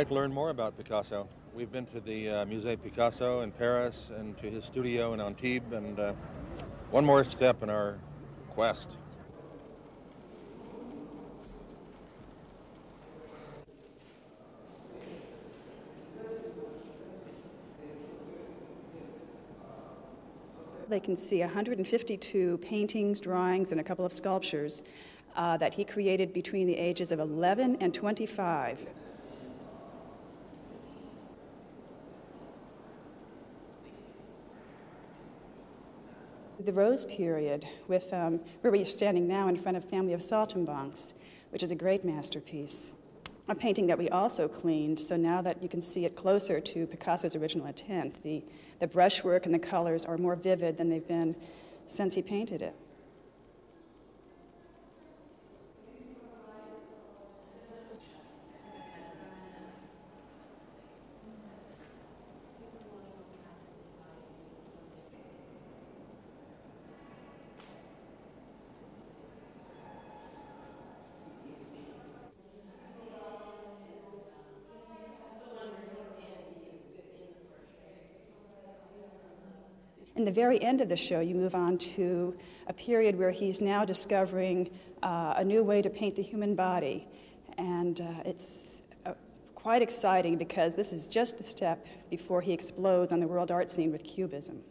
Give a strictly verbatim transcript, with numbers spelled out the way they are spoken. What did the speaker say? like to learn more about Picasso, we've been to the uh, Musée Picasso in Paris and to his studio in Antibes, and uh, one more step in our quest. They can see one hundred fifty-two paintings, drawings, and a couple of sculptures uh, that he created between the ages of eleven and twenty-five. The Rose period, with, um, where we're standing now in front of Family of Saltimbanques, which is a great masterpiece. A painting that we also cleaned, so now that you can see it closer to Picasso's original intent. The, the brushwork and the colors are more vivid than they've been since he painted it. In the very end of the show, you move on to a period where he's now discovering uh, a new way to paint the human body. And uh, it's uh, quite exciting because this is just the step before he explodes on the world art scene with cubism.